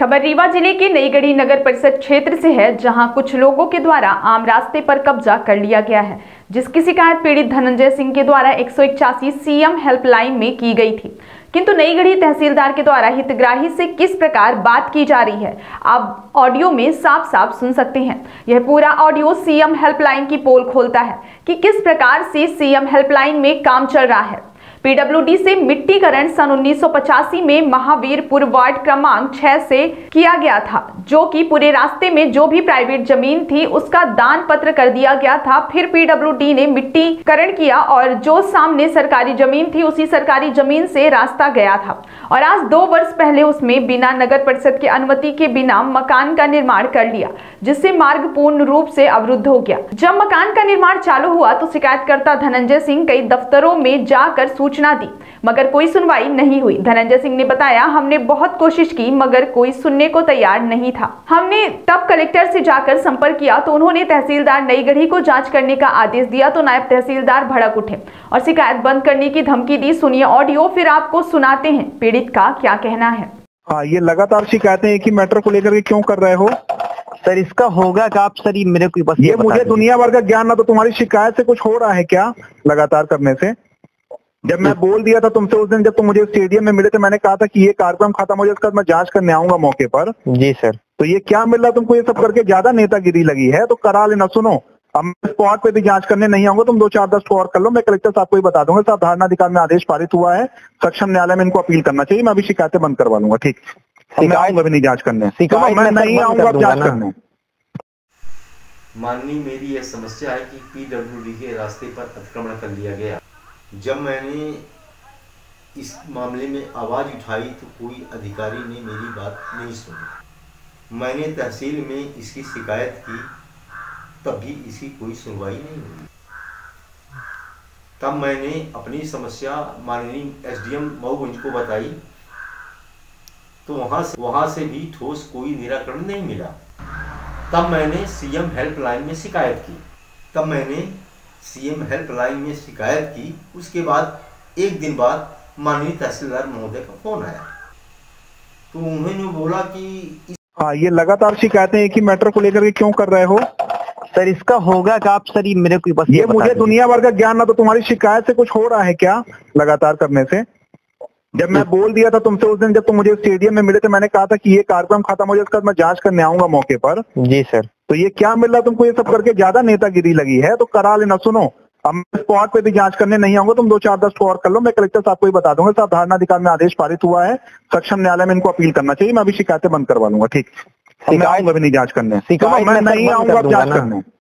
खबर रीवा जिले के नईगढ़ी नगर परिषद क्षेत्र से है, जहां कुछ लोगों के द्वारा आम रास्ते पर कब्जा कर लिया गया है, जिसकी शिकायत पीड़ित धनंजय सिंह के द्वारा 181 CM हेल्पलाइन में की गई थी, किंतु नईगढ़ी तहसीलदार के द्वारा हितग्राही से किस प्रकार बात की जा रही है आप ऑडियो में साफ साफ सुन सकते हैं। यह पूरा ऑडियो CM हेल्पलाइन की पोल खोलता है कि किस प्रकार से CM हेल्पलाइन में काम चल रहा है। PWD से मिट्टीकरण सन 1985 में महावीरपुर वार्ड क्रमांक 6 से किया गया था, जो कि पूरे रास्ते में जो भी प्राइवेट जमीन थी उसका दान पत्र कर दिया गया था। फिर PWD ने मिट्टीकरण किया और जो सामने सरकारी जमीन थी उसी सरकारी जमीन से रास्ता गया था, और आज 2 वर्ष पहले उसमें बिना नगर परिषद की अनुमति के बिना मकान का निर्माण कर लिया, जिससे मार्ग पूर्ण रूप से अवरुद्ध हो गया। जब मकान का निर्माण चालू हुआ तो शिकायतकर्ता धनंजय सिंह कई दफ्तरों में जाकर सूचना दी, मगर कोई सुनवाई नहीं हुई। धनंजय सिंह ने बताया, हमने बहुत कोशिश की मगर कोई सुनने को तैयार नहीं था। हमने तब कलेक्टर से जाकर संपर्क किया तो उन्होंने तहसीलदार नईगढ़ी को जांच करने का आदेश दिया, तो नायब तहसीलदार भड़क उठे और शिकायत बंद करने की धमकी दी। सुनिए ऑडियो, फिर आपको सुनाते हैं पीड़ित का क्या कहना है। हाँ, ये लगातार शिकायतें एक ही मैटर को लेकर के क्यों कर रहे हो सर? इसका होगा कि आप सर, मेरे को बस ये मुझे दुनिया भर का ज्ञान ना, तो तुम्हारी शिकायत से कुछ हो रहा है क्या लगातार करने से? जब मैं बोल दिया था तुमसे उस दिन, जब तुम मुझे स्टेडियम में मिले थे, मैंने कहा था कि ये कार्यक्रम खत्म हो जाए उसके बाद मैं जांच करने आऊंगा मौके पर। जी सर। तो ये क्या मिल रहा तुमको? ये सब करके ज्यादा नेतागिरी लगी है, तो करा लेना। सुनो, अब स्पॉट पे भी जांच करने नहीं आऊंगा, तुम 2-4-10 और कर लो, मैं कलेक्टर साहब को ही बता दूंगा। साहब, धारणाधिकार में आदेश पारित हुआ है, सक्षम न्यायालय में इनको अपील करना चाहिए। मैं अभी शिकायतें बंद करवा लूंगा, ठीक? मैं आऊंगा भी नहीं जाँच करने, मैं नहीं आऊंगा जाँच करने। माननीय, मेरी यह समस्या है कि PWD के रास्ते पर अतिक्रमण कर लिया गया। जब मैंने इस मामले में आवाज़ उठाई तो कोई अधिकारी ने मेरी बात नहीं सुनी। मैंने तहसील में इसकी शिकायत की, तब भी इसकी कोई सुनवाई नहीं हुई। तब मैंने अपनी समस्या माननीय SDM मऊगंज को बताई, तो वहाँ से भी ठोस कोई निराकरण नहीं मिला। तब मैंने CM हेल्पलाइन में शिकायत की, उसके बाद एक दिन बाद माननीय तहसीलदार महोदय का फोन आया, तो उन्होंने बोला कि हाँ, ये लगातार शिकायतें एक ही मैटर को लेकर के क्यों कर रहे हो सर? इसका होगा कि आप सर, मेरे को बस ये मुझे दुनिया भर का ज्ञान ना, तो तुम्हारी शिकायत से कुछ हो रहा है क्या लगातार करने से? जब मैं बोल दिया था तुमसे उस दिन, जब तुम मुझे स्टेडियम में मिले थे, मैंने कहा था कि ये कार्यक्रम खत्म हो जाए उसके बाद मैं जांच करने आऊंगा मौके पर। जी सर। तो ये क्या मिल रहा तुमको? ये सब करके ज्यादा नेतागिरी लगी है, तो करा लेना। सुनो, अब स्पॉट पे भी जांच करने नहीं आऊंगा, तुम 2-4-10 और कर लो, मैं कलेक्टर साहब को ही बता दूंगा। साहब, धारणाधिकार में आदेश पारित हुआ है, सक्षम न्यायालय में इनको अपील करना चाहिए। मैं अभी शिकायतें बंद करवा लूंगा, ठीक? मैं आऊंगा भी नहीं जांच करने, मैं नहीं आऊंगा जांच करने।